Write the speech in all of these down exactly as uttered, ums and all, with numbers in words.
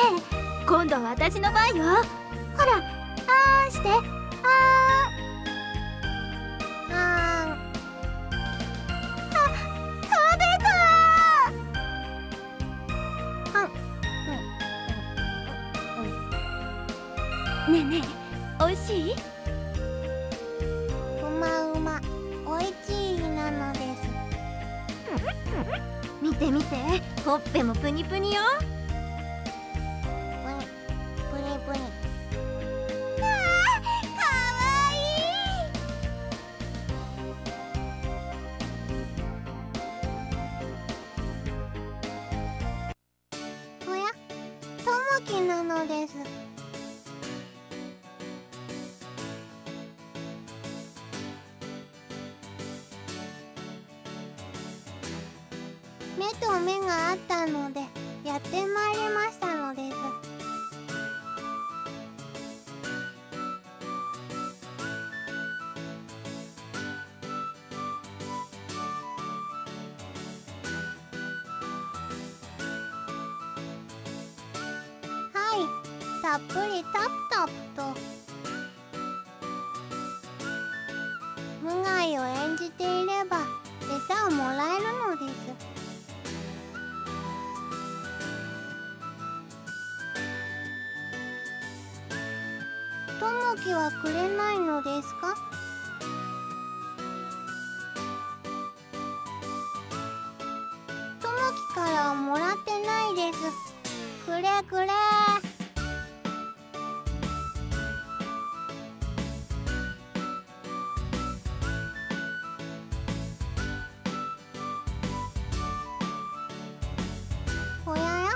ねえ、今度は私の番よ。ほら、あーして、あーん、あーん、あ、食べたー。うん、うん、うん、うん。ねえねえ、おいしい？うまうま、おいしいなのです。見て見て、ほっぺもプニプニよ。目と目があったのでやってまいりましたのです。はい、たっぷりタプタプと無害を演じていれば餌をもらえるのです。はくれないのですか？ともきからはもらってないです。くれくれ。ほやや、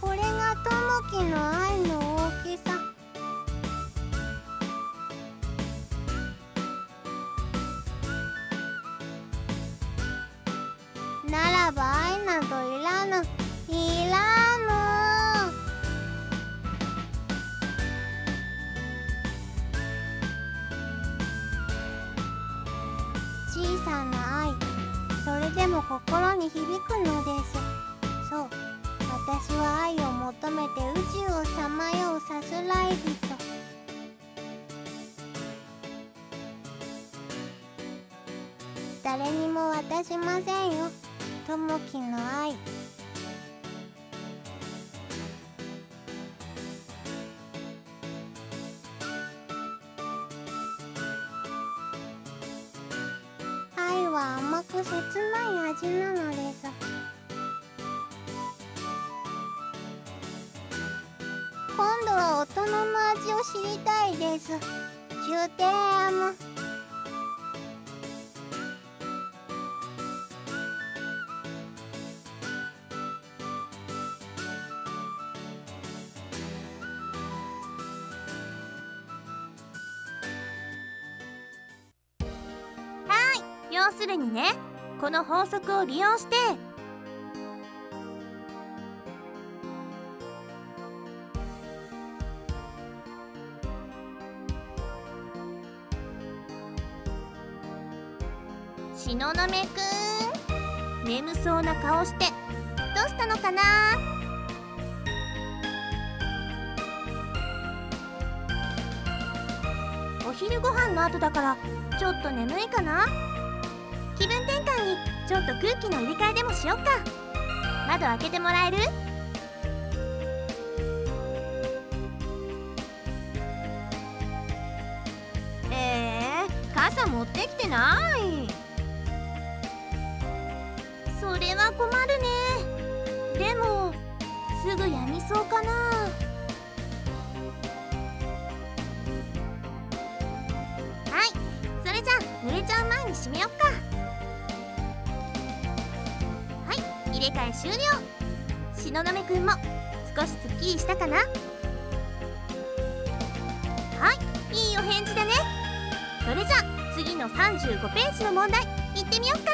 これがともきの愛の大きさ。ならば愛などいらぬ、いらぬ。小さな愛、それでも心に響くのです。そう、私は愛を求めて宇宙をさまようさすらい人。誰にも渡しませんよ、ともきの愛。愛は甘く切ない味なのです。今度は大人の味を知りたいです。中低甘。要するにね、この法則を利用して東雲くん、眠そうな顔してどうしたのかな？お昼ご飯の後だからちょっと眠いかな。気分転換にちょっと空気の入れ替えでもしよっか。窓開けてもらえる？えー、傘持ってきてない。それは困るね。でもすぐやみそうかな。濡れちゃう前に閉めよっか。はい、入れ替え終了。東雲くんも少しスッキリしたかな？はい、いいお返事だね。それじゃあ次のさんじゅうごページの問題いってみよっか。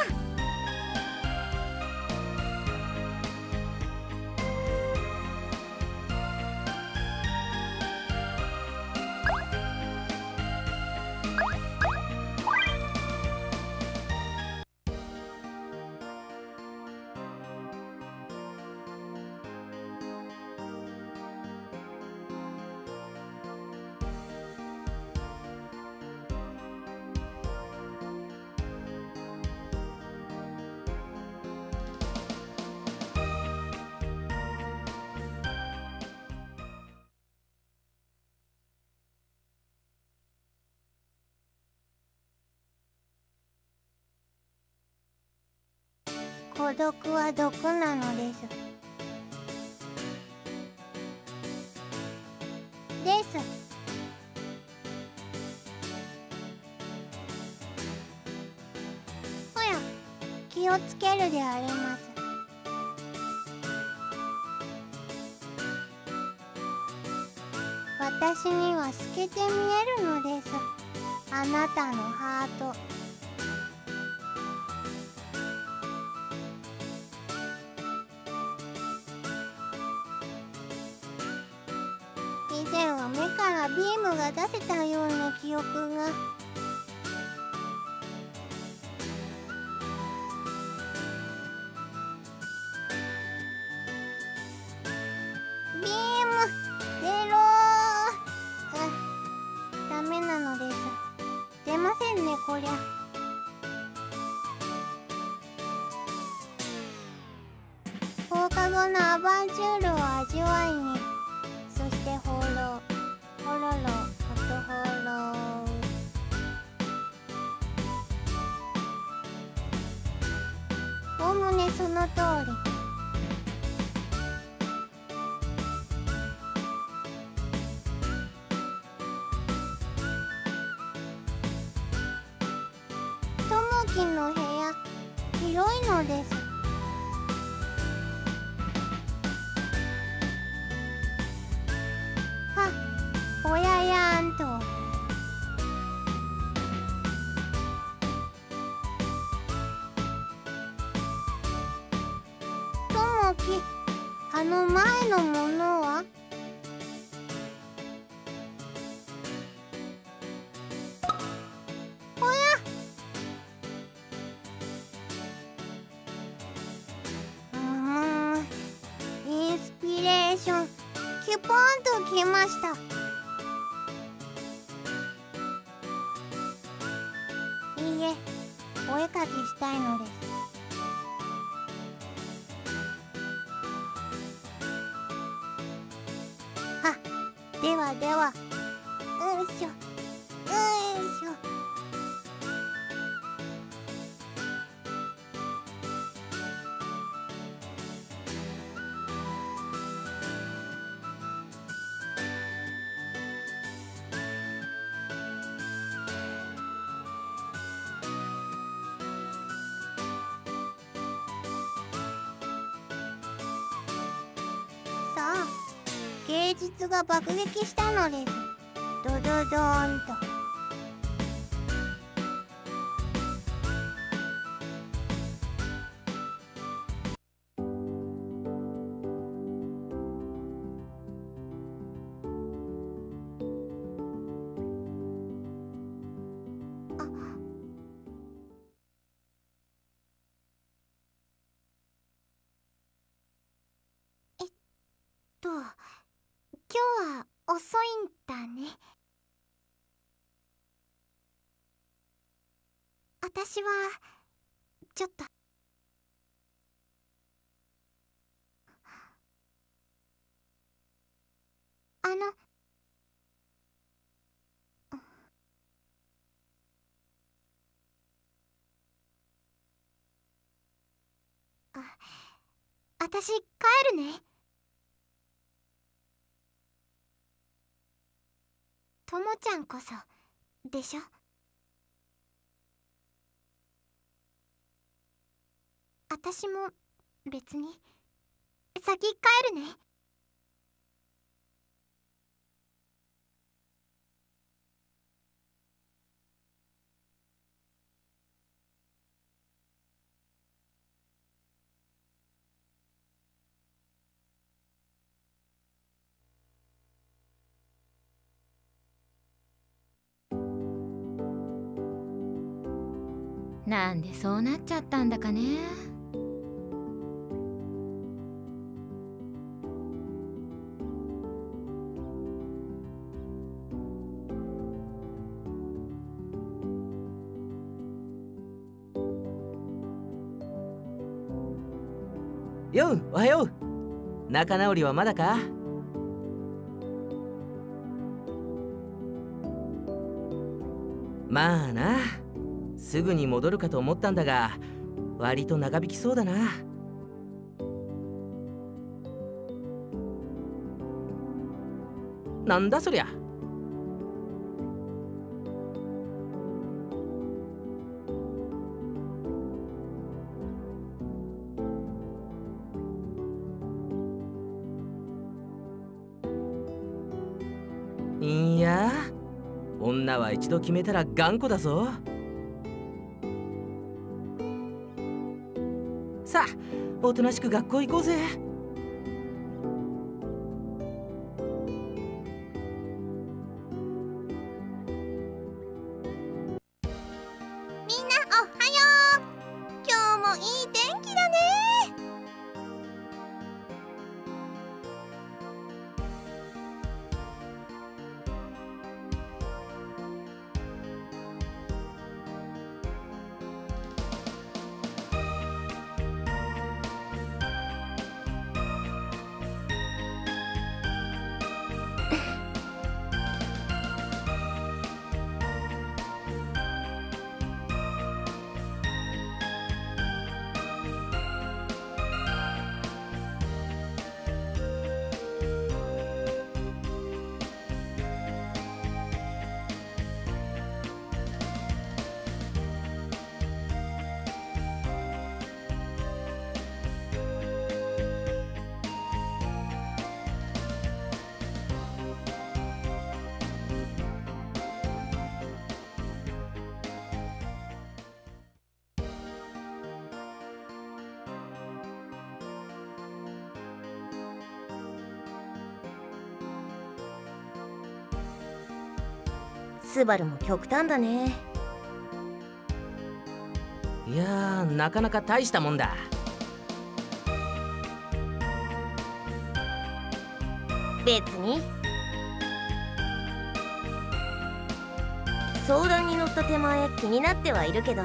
孤独は毒なのですですほや、気をつけるであります。私には透けて見えるのです、あなたのハート。以前は目からビームが出せたような記憶が。ビーム出ろー。あ、ダメなのです。出ませんね、こりゃ。放課後のアバンチュールを味わいに、そして放浪、ほろろ、ほとほろ。おおむねその通り。ともきの部屋、広いのです。おややんとともき、あの前のものはおやうんインスピレーションキュポンときました。お絵かきしたいのです。あ、ではでは。よいしょよいしょ。芸術が爆撃したのです。ドドドーンと。あ、えっと。今日は遅いんだね。私はちょっとあのあ、私帰るね。ともちゃんこそでしょ。私も別に先帰るね。なんでそうなっちゃったんだかね。よう、おはよう。仲直りはまだか？まあな。すぐに戻るかと思ったんだが、割と長引きそうだな。なんだそりゃ。いや、女は一度決めたら頑固だぞ。さあ、おとなしく学校行こうぜ。スバルも極端だね。いやー、なかなか大したもんだ。別に相談に乗った手前気になってはいるけど、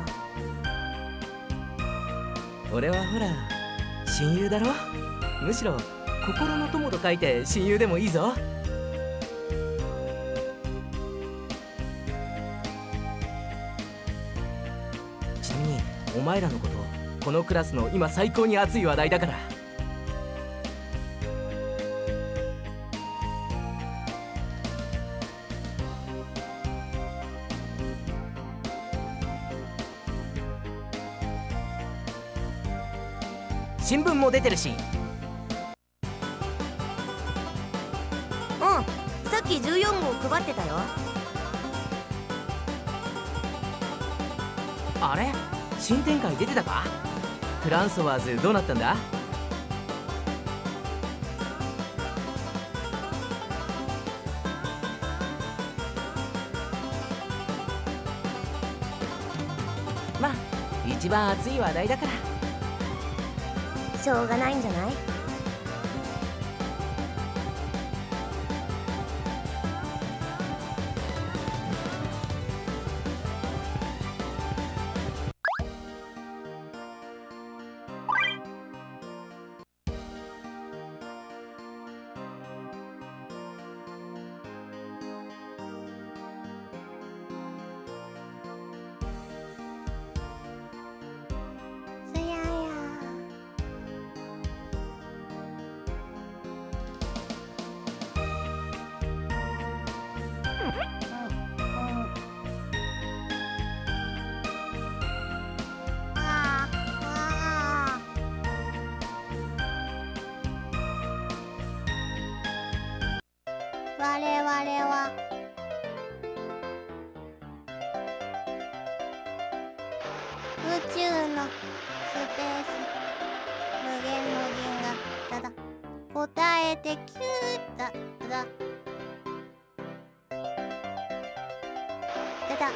俺はほら親友だろ。むしろ心の友と書いて親友でもいいぞ。お前らのこと、このクラスの今最高に熱い話題だから。新聞も出てるし。うん、さっきじゅうよんごう配ってたよ。あれ、新展開出てたか？フランソワーズどうなったんだ？まあ一番熱い話題だからしょうがないんじゃない？我々は宇宙のスペース無限の銀河だだ答えてキューだだだだ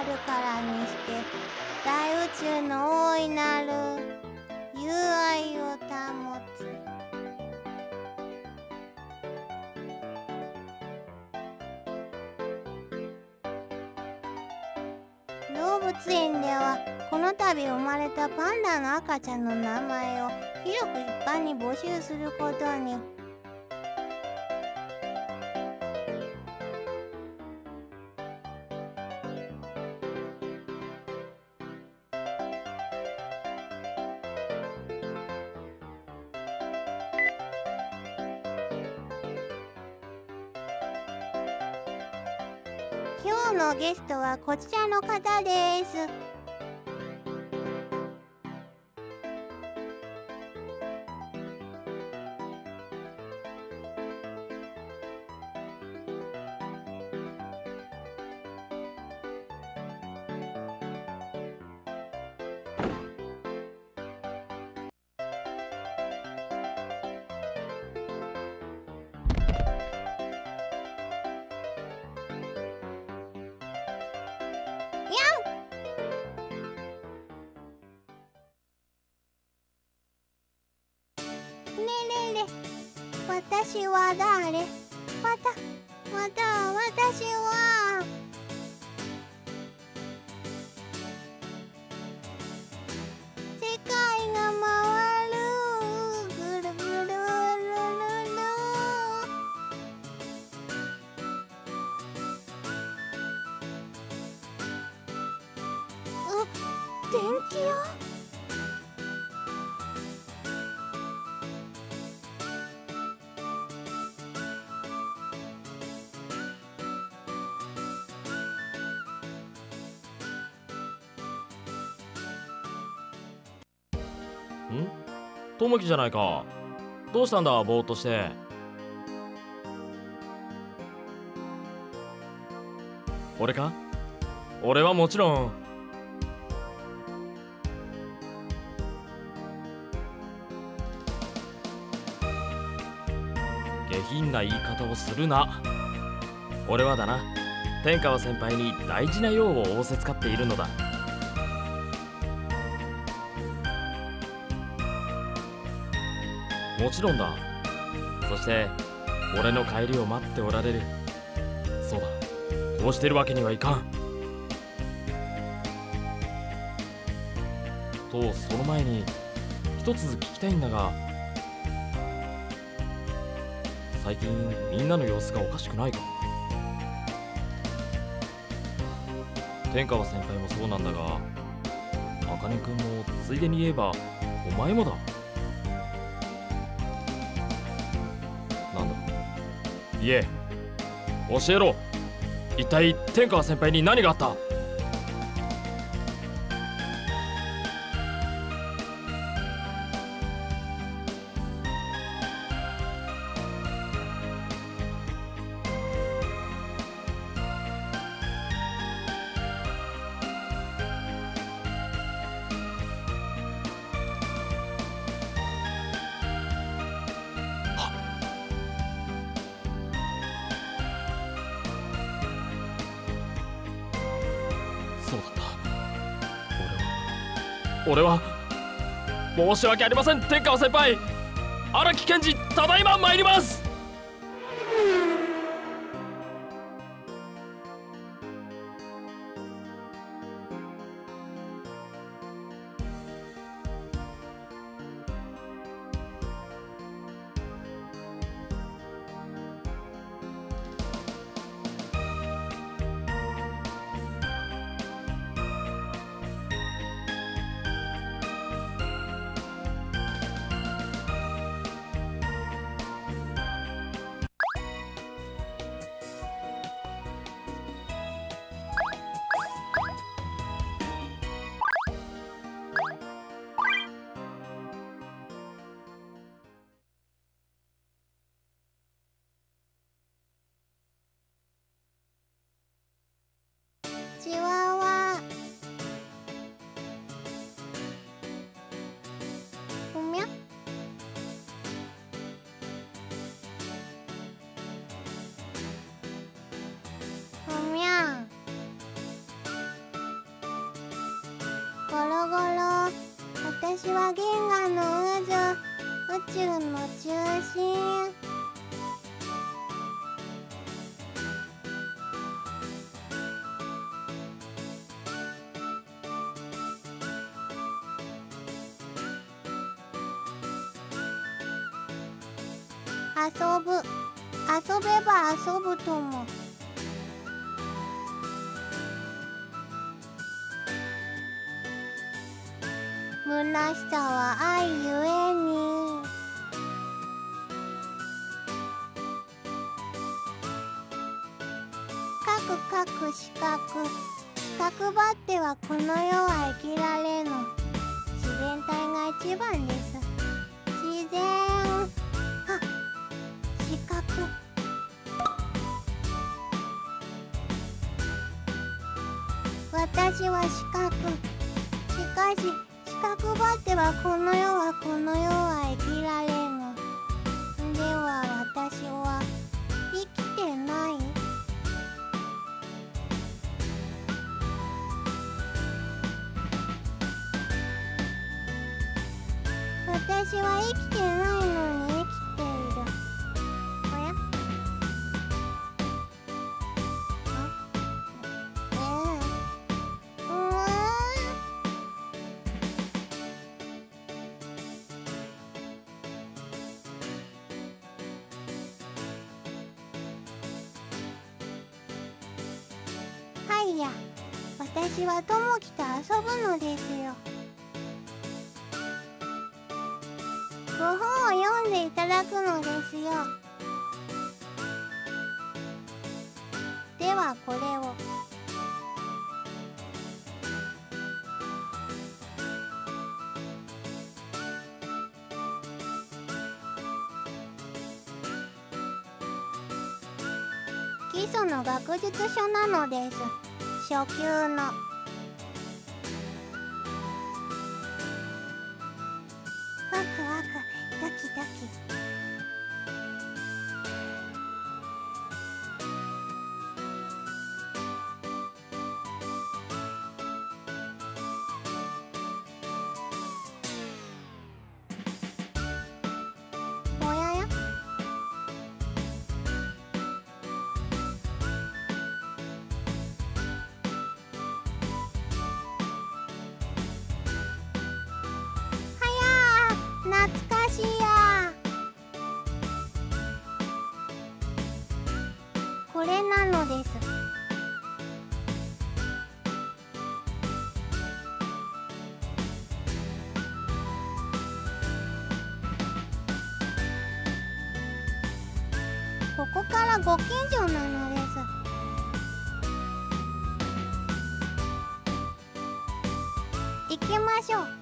だからにして大宇宙の大いなる友愛を保つ。ロブ物園ではこの度生まれたパンダの赤ちゃんの名前を広く一般に募集することに。今日のゲストはこちらの方です。ねえねえねえ、私は誰？またまた私は世界が回る、ぐるぐるるるるるる。あ、電気屋？ん？ともきじゃないか。どうしたんだ、ぼーっとして。俺か？俺はもちろん。下品な言い方をするな。俺はだな、天川先輩に大事な用を仰せつかっているのだ。もちろんだ。そして俺の帰りを待っておられる。そうだ、こうしてるわけにはいかんと。その前に一つ聞きたいんだが、最近みんなの様子がおかしくないか？天川先輩もそうなんだが、あかねくんもついでに言えばお前もだ。いえ、教えろ。一体天川先輩に何があった？そうだった。俺は俺は申し訳ありません。天川先輩、荒木健二、ただいま参ります。チワワ、おみゃ。おみゃ。ゴロゴロ、私は銀河の渦、宇宙の中心。遊ぶ。遊べば遊ぶとも。虚しさは愛ゆえに。かく四角、角張ってはこの世は生きられぬ。自然体が一番です。自然、あ、四角。私は四角、しかし四角張ってはこの世はこの世は生きられぬ。では私は生きてない。私は生きてないのに生きている。おや？あ、えー、うわー。はいや、私はともきと遊ぶのですよ。ご本を読んでいただくのですよ。ではこれを。基礎の学術書なのです。初級の。これなのです。ここからご近所なのです。行きましょう。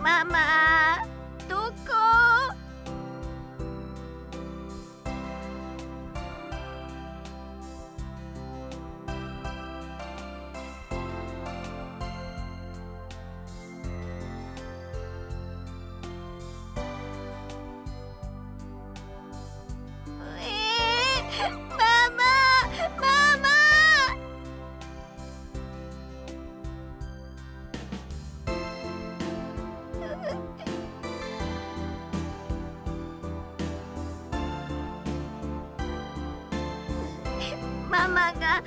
ママ、どこ？えー、ママ、ママ。ママが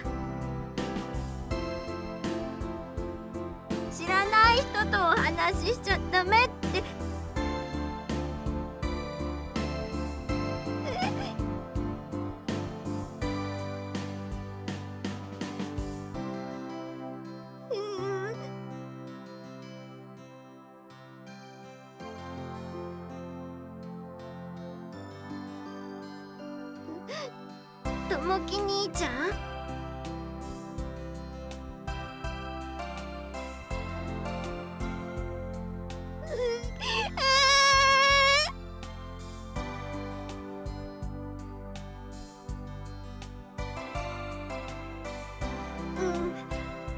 知らない人とお話ししちゃダメってともき兄ちゃん？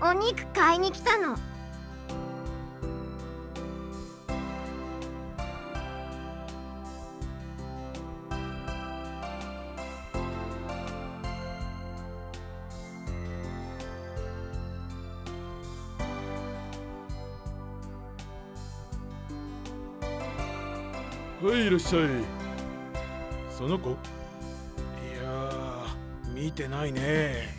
お肉買いに来たの。はい、いらっしゃい。その子？いやー、見てないね。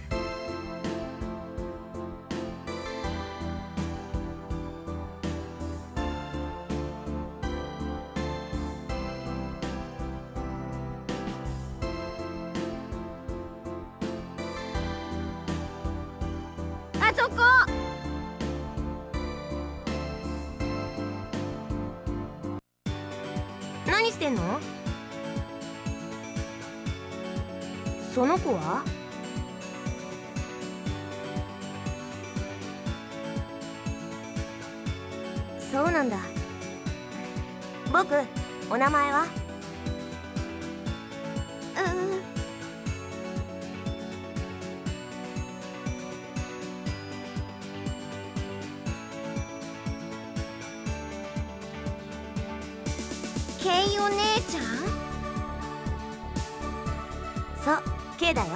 あそこ！何してんの？その子は？そうなんだ。僕、お名前は？ケイお姉ちゃん？そう、ケイだよ。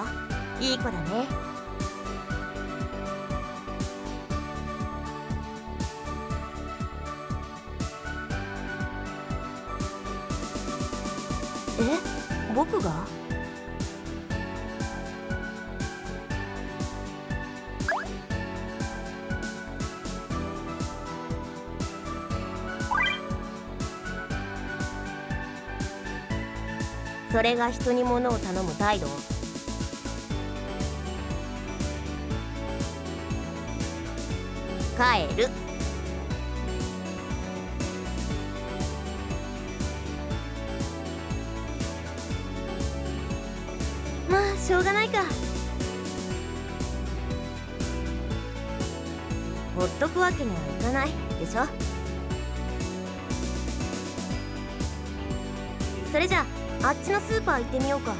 いい子だね。え、僕が？それが人に物を頼む態度。帰る。まあしょうがないか。ほっとくわけにはいかないでしょ。それじゃああっちのスーパー行ってみようか。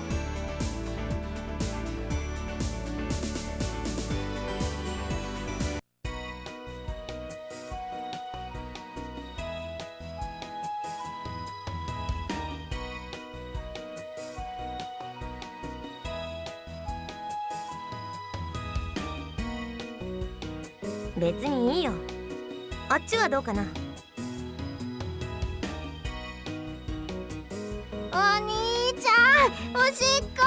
別にいいよ。あっちはどうかな。お兄ちゃん、おしっこ。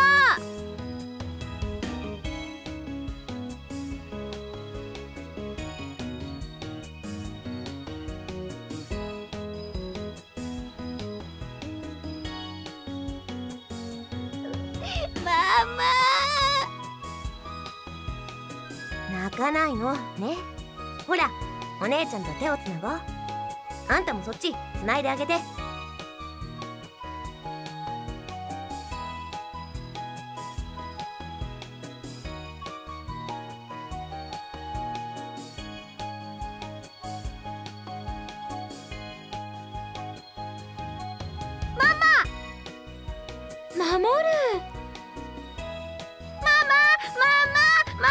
ママ。泣かないのね。ほら、お姉ちゃんと手をつなごう。あんたもそっちつないであげて。守る。ママ、ママ、ママ、マ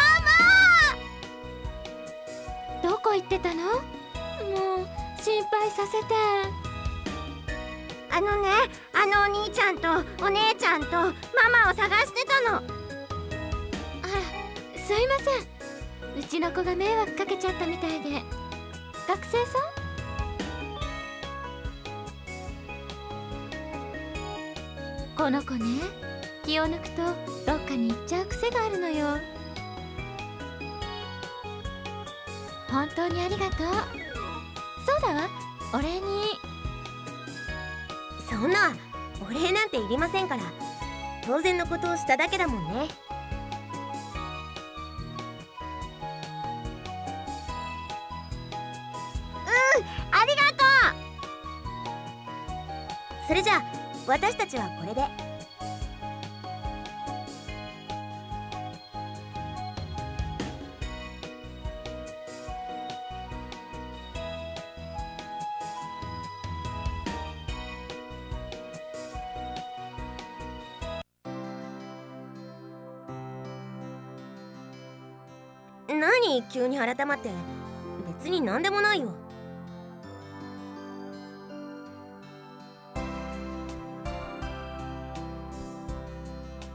マ。どこ行ってたの？もう心配させて。あのね、あのお兄ちゃんとお姉ちゃんとママを探してたの。あら、すいません。うちの子が迷惑かけちゃったみたいで。学生さん？この子ね、気を抜くとどっかに行っちゃう癖があるのよ。本当にありがとう。そうだわ、お礼に。そんなお礼なんていりませんから。当然のことをしただけだもんね。うん、ありがとう。それじゃあ私たちはこれで。何急に改まって。別に何でもないよ。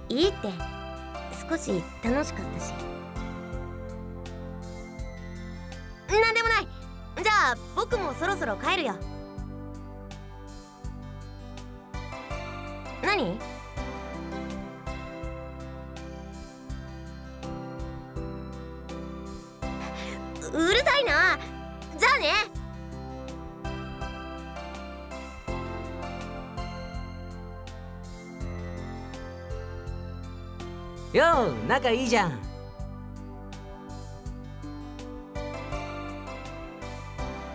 いいって、少し楽しかったし。何でもない。じゃあ僕もそろそろ帰るよ。何？うるさいな。じゃあね。よう、仲いいじゃん。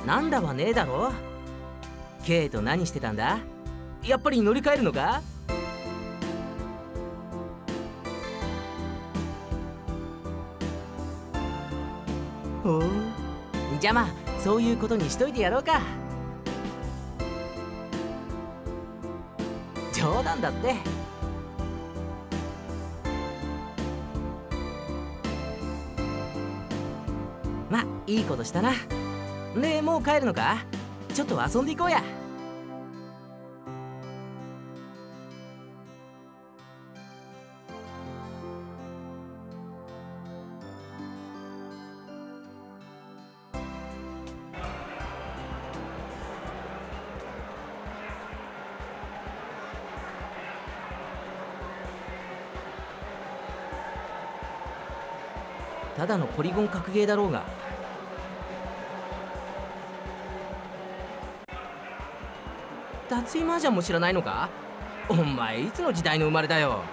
なんだはねえだろ。ケイと何してたんだ？やっぱり乗り換えるのか？おー、じゃあまあそういうことにしといてやろうか。冗談だって。まあいいことしたな。ねえ、もう帰るのか？ちょっと遊んでいこうや。ただのポリゴン格ゲーだろうが。脱衣麻雀も知らないのか？お前いつの時代の生まれだよ。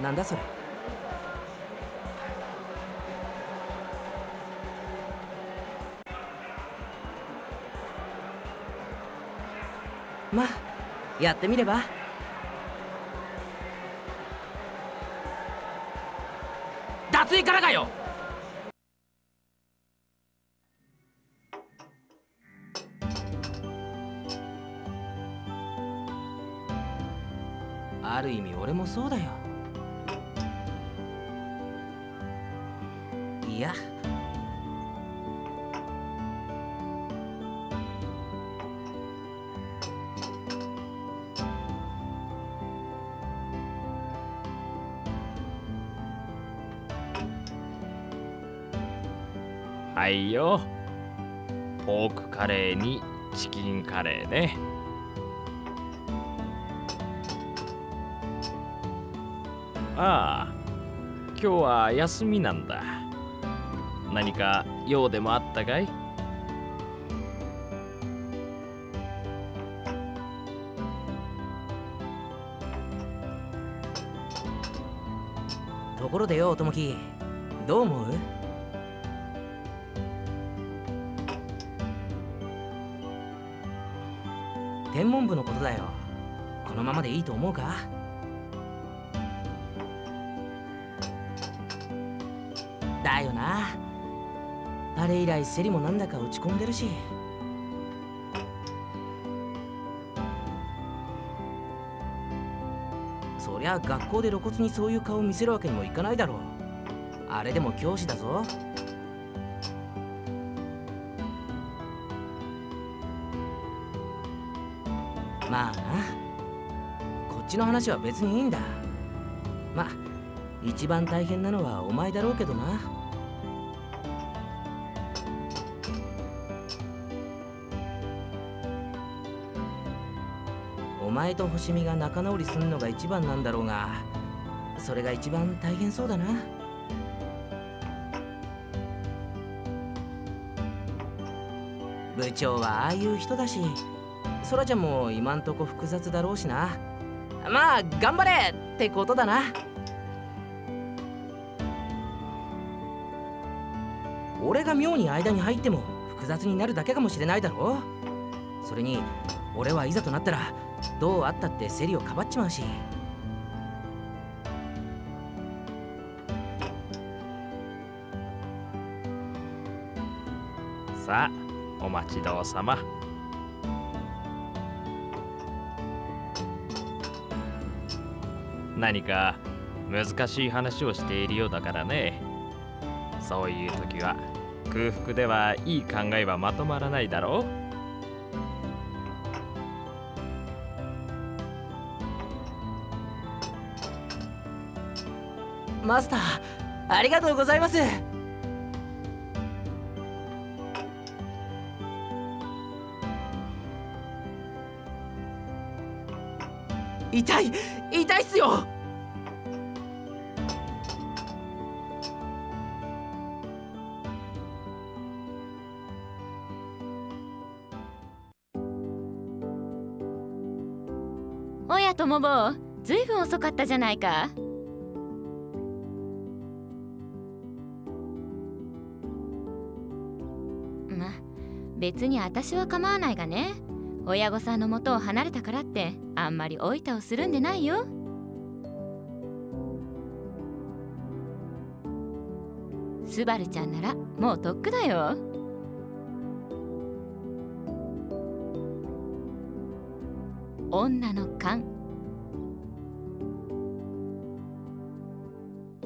なんだそれ。まあやってみれば。暑いからかよ。ある意味俺もそうだよ。いや、はいよ。ポークカレーにチキンカレーね。ああ、今日は休みなんだ。何か用でもあったかい？ところでよ、ともき、どう思う？天文部のことだよ。このままでいいと思うか？だよな。あれ以来セリもなんだか落ち込んでるし。そりゃ学校で露骨にそういう顔を見せるわけにもいかないだろう。あれでも教師だぞ。まあな、こっちの話は別にいいんだ。まあ一番大変なのはお前だろうけどな。お前と星見が仲直りするのが一番なんだろうが、それが一番大変そうだな。部長はああいう人だし、ソラちゃんも今んとこ複雑だろうしな。まあ頑張れってことだな。俺が妙に間に入っても複雑になるだけかもしれないだろう。それに俺はいざとなったらどうあったってセリをかばっちまうし。さあお待ちどうさま。何か難しい話をしているようだからね。そういう時は空腹ではいい考えはまとまらないだろう。マスター、ありがとうございます。痛い、痛いっすよ。おや、とも坊、ずいぶん遅かったじゃないか。別に私は構わないがね、親御さんの元を離れたからってあんまりおいたをするんでないよ。スバルちゃんならもうとっくだよ。女の勘、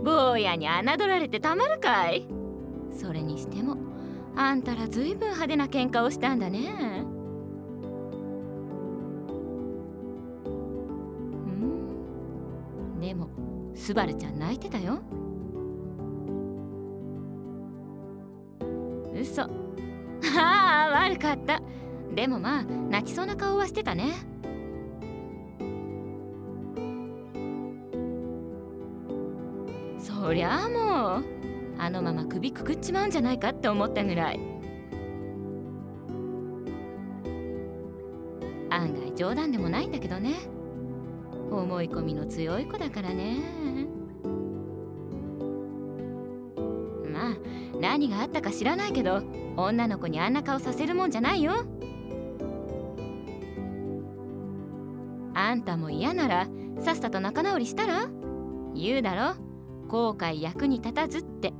坊やに侮られてたまるかい。それにしてもあんたらずいぶん派手な喧嘩をしたんだね。うん、でもスバルちゃん泣いてたよ。嘘。ああ、悪かった。でもまあ泣きそうな顔はしてたね。そりゃあもう。あのまま首くくっちまうんじゃないかって思ったぐらい。案外冗談でもないんだけどね。思い込みの強い子だからね。まあ何があったか知らないけど、女の子にあんな顔させるもんじゃないよ。あんたも嫌ならさっさと仲直りしたら？言うだろ、後悔役に立たずって。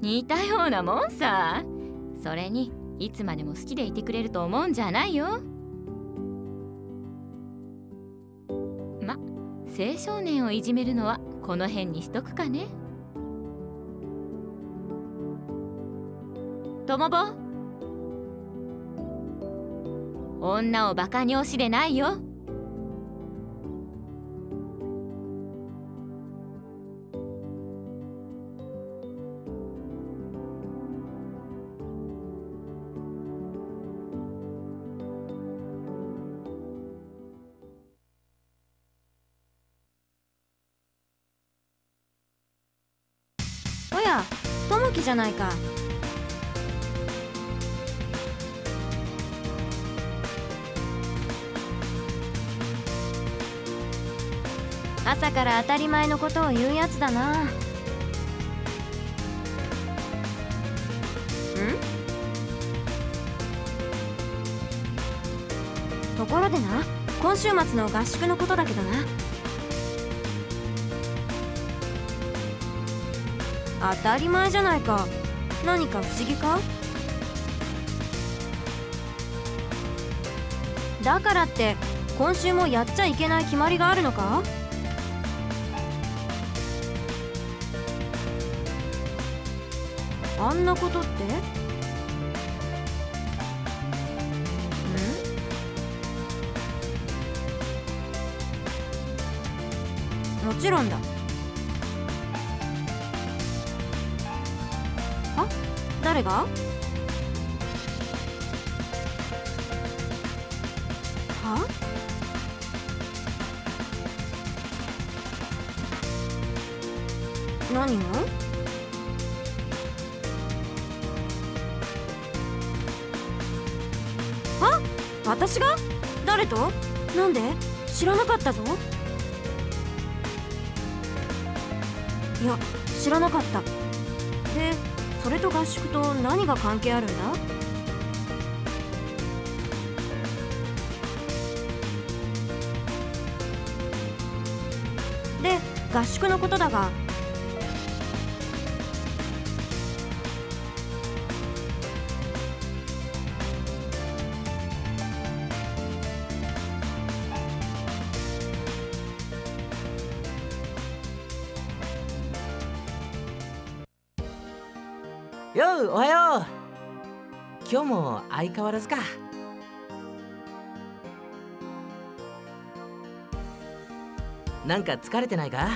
似たようなもんさ。それにいつまでも好きでいてくれると思うんじゃないよ。ま、青少年をいじめるのはこの辺にしとくかね。とも坊、女をバカに押しでないよ。トモキじゃないか。朝から当たり前のことを言うやつだな。ん？ところでな、今週末の合宿のことだけどな。当たり前じゃないか。何か不思議か？だからって今週もやっちゃいけない決まりがあるのか？あんなことって？ん？もちろんだ。誰が？は？何を？は？私が？誰と？なんで？知らなかったぞ。いや、知らなかった。で、それと合宿と何が関係あるんだ？で、合宿のことだが、よう、おはよう。今日も相変わらずか。なんか疲れてないか？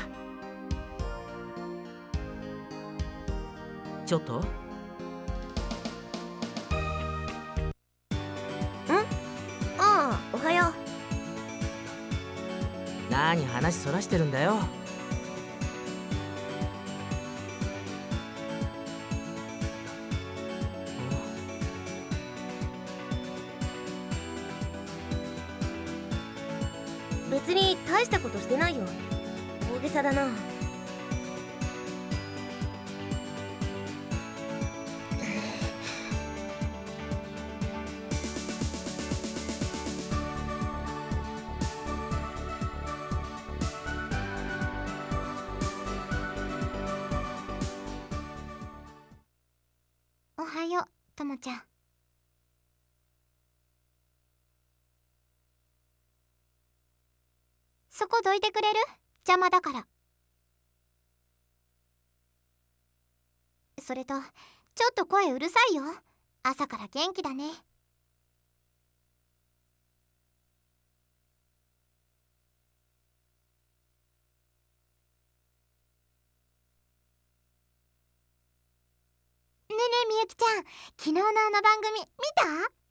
ちょっと。ん？ああ、おはよう。なに話そらしてるんだよ。別に大したことしてないよ。大げさだな。おはよう、ともちゃん。そこどいてくれる？邪魔だから。それとちょっと声うるさいよ。朝から元気だね。ねえねえみゆきちゃん、昨日のあの番組見た？